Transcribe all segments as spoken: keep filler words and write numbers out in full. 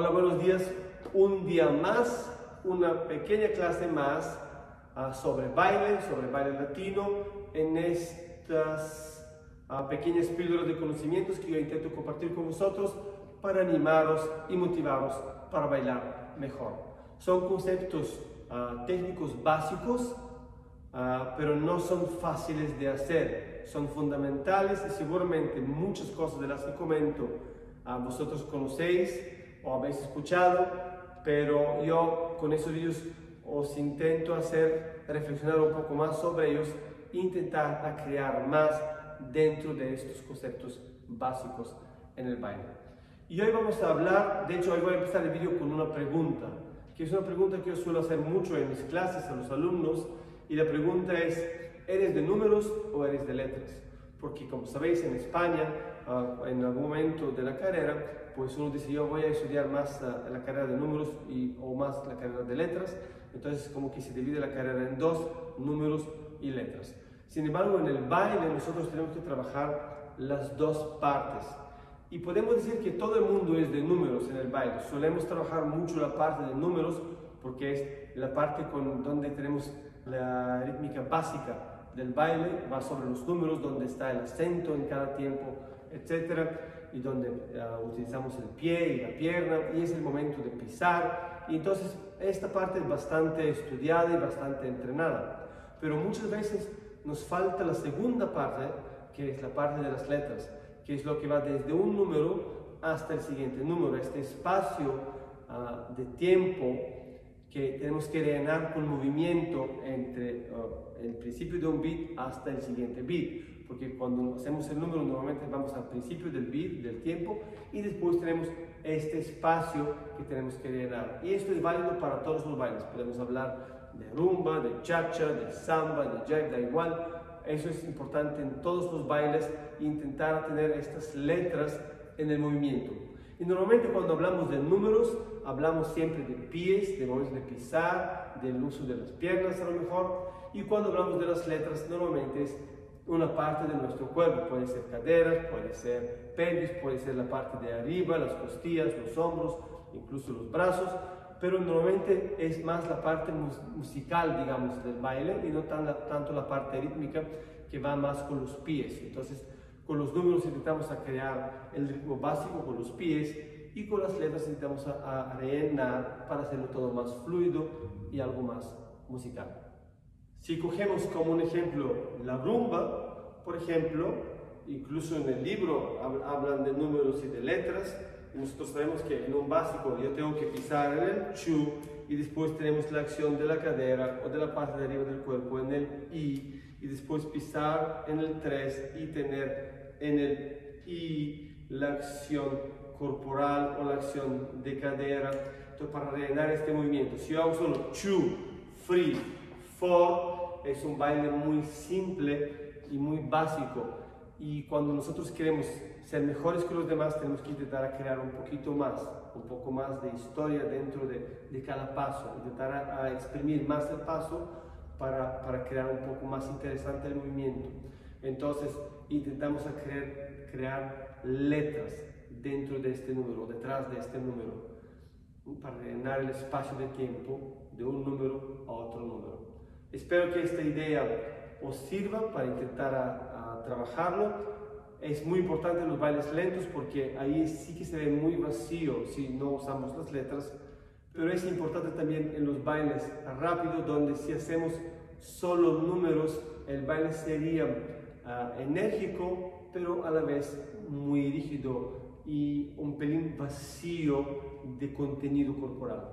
Hola, buenos días. Un día más, una pequeña clase más uh, sobre baile, sobre baile latino, en estas uh, pequeñas píldoras de conocimientos que yo intento compartir con vosotros para animaros y motivaros para bailar mejor. Son conceptos uh, técnicos básicos, uh, pero no son fáciles de hacer. Son fundamentales y seguramente muchas cosas de las que comento uh, vosotros conocéis o habéis escuchado, pero yo con estos vídeos os intento hacer reflexionar un poco más sobre ellos, intentar crear más dentro de estos conceptos básicos en el baile. Y hoy vamos a hablar, de hecho hoy voy a empezar el vídeo con una pregunta, que es una pregunta que yo suelo hacer mucho en mis clases a los alumnos, y la pregunta es, ¿eres de números o eres de letras? Porque como sabéis, en España, uh, en algún momento de la carrera, pues uno dice, yo voy a estudiar más uh, la carrera de números y, o más la carrera de letras. Entonces como que se divide la carrera en dos, números y letras. Sin embargo, en el baile nosotros tenemos que trabajar las dos partes. Y podemos decir que todo el mundo es de números en el baile. Solemos trabajar mucho la parte de números porque es la parte con donde tenemos la rítmica básica del baile. Va sobre los números, donde está el acento en cada tiempo, etcétera, y donde uh, utilizamos el pie y la pierna, y es el momento de pisar, y entonces esta parte es bastante estudiada y bastante entrenada, pero muchas veces nos falta la segunda parte, que es la parte de las letras, que es lo que va desde un número hasta el siguiente número, este espacio uh, de tiempo que tenemos que rellenar con movimiento entre uh, el principio de un beat hasta el siguiente beat. Porque cuando hacemos el número normalmente vamos al principio del beat, del tiempo, y después tenemos este espacio que tenemos que llenar. Y esto es válido para todos los bailes. Podemos hablar de rumba, de cha-cha, de samba, de jazz, da igual. Eso es importante en todos los bailes, intentar tener estas letras en el movimiento. Y normalmente cuando hablamos de números, hablamos siempre de pies, de momentos de pisar, del uso de las piernas a lo mejor. Y cuando hablamos de las letras, normalmente es una parte de nuestro cuerpo, puede ser caderas, puede ser pelvis, puede ser la parte de arriba, las costillas, los hombros, incluso los brazos, pero normalmente es más la parte musical, digamos, del baile, y no tan la, tanto la parte rítmica que va más con los pies. Entonces, con los números intentamos a crear el ritmo básico con los pies, y con las letras intentamos a, a rellenar para hacerlo todo más fluido y algo más musical. Si cogemos como un ejemplo la rumba, por ejemplo, incluso en el libro hablan de números y de letras, y nosotros sabemos que en un básico yo tengo que pisar en el chu, y después tenemos la acción de la cadera o de la parte de arriba del cuerpo en el i, y después pisar en el tres y tener en el i la acción corporal o la acción de cadera. Entonces, para rellenar este movimiento, si yo hago solo chu, free, for, es un baile muy simple y muy básico, y cuando nosotros queremos ser mejores que los demás tenemos que intentar crear un poquito más, un poco más de historia dentro de, de cada paso, intentar a, a exprimir más el paso para, para crear un poco más interesante el movimiento. Entonces intentamos a crear, crear letras dentro de este número, detrás de este número, para rellenar el espacio de tiempo de un número a otro número. Espero que esta idea os sirva para intentar a, a trabajarlo. Es muy importante los bailes lentos porque ahí sí que se ve muy vacío si no usamos las letras, pero es importante también en los bailes rápidos, donde si hacemos solo números, el baile sería uh, enérgico, pero a la vez muy rígido y un pelín vacío de contenido corporal.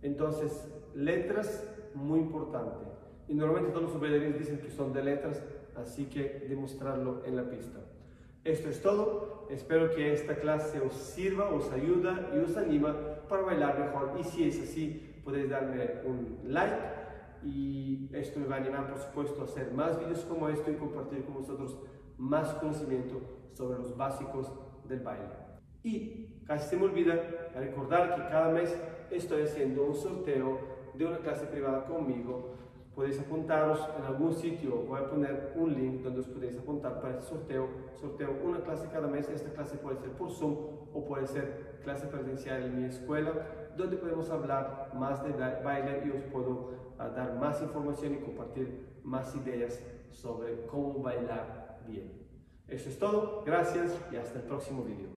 Entonces, letras, muy importante. Y normalmente todos los bailarines dicen que son de letras, así que demostrarlo en la pista. Esto es todo. Espero que esta clase os sirva, os ayuda y os anima para bailar mejor. Y si es así, podéis darme un like, y esto me va a animar, por supuesto, a hacer más vídeos como esto y compartir con vosotros más conocimiento sobre los básicos del baile. Y casi se me olvida recordar que cada mes estoy haciendo un sorteo de una clase privada conmigo. podéis apuntaros en algún sitio. Voy a poner un link donde os podéis apuntar para este sorteo. Sorteo una clase cada mes. Esta clase puede ser por Zoom o puede ser clase presencial en mi escuela, donde podemos hablar más de baile y os puedo uh, dar más información y compartir más ideas sobre cómo bailar bien. Eso es todo, gracias y hasta el próximo vídeo.